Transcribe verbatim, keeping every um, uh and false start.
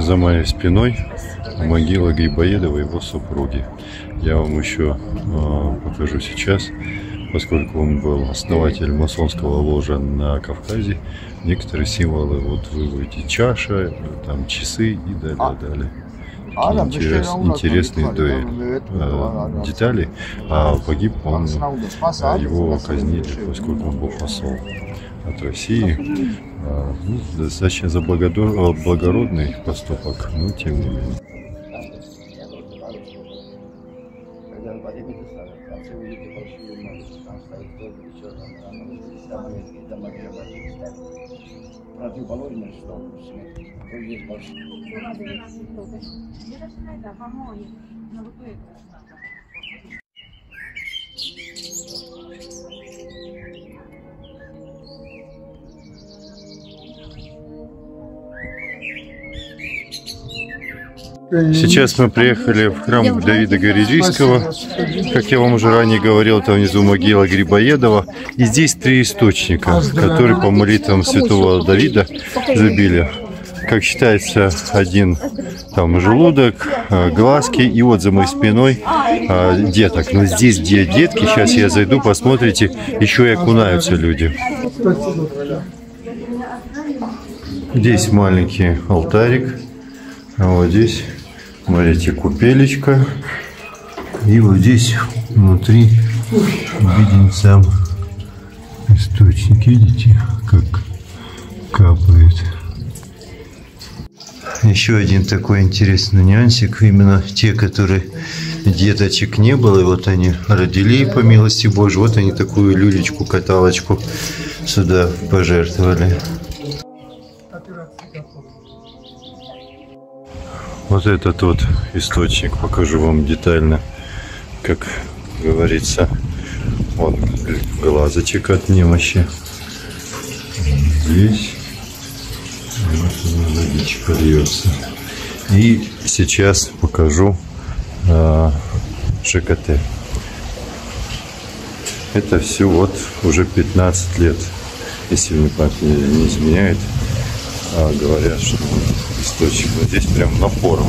За моей спиной могила Грибоедова и его супруги. Я вам еще э, покажу сейчас, поскольку он был основатель масонского ложа на Кавказе. Некоторые символы, вот вы видите, чаша, там часы и далее, далее. Интерес, интересные дуэль, э, детали, а погиб он, его казнили, поскольку он был посол от России. Э, ну, достаточно за благородный поступок, но тем не менее. Противоположное, что есть больше. Сейчас мы приехали в храм Давида Гареджийского. Как я вам уже ранее говорил, там внизу могила Грибоедова. И здесь три источника, которые по молитвам святого Давида забили. Как считается, один там желудок, глазки и вот за моей спиной деток. Но здесь где детки, сейчас я зайду, посмотрите, еще и окунаются люди. Здесь маленький алтарик. А вот здесь, смотрите, купелечка. И вот здесь внутри виден сам источник. Видите, как капает. Еще один такой интересный нюансик. Именно те, которые деточек не было, и вот они родили, по милости Божьей. Вот они такую люлечку-каталочку сюда пожертвовали. Вот этот вот источник, покажу вам детально, как говорится, вот глазочек от немощи, здесь, вот водичка льется. И сейчас покажу а, ЖКТ. Это все вот уже пятнадцать лет, если мне память не изменяет. А, говорят, что источник вот здесь прям напором.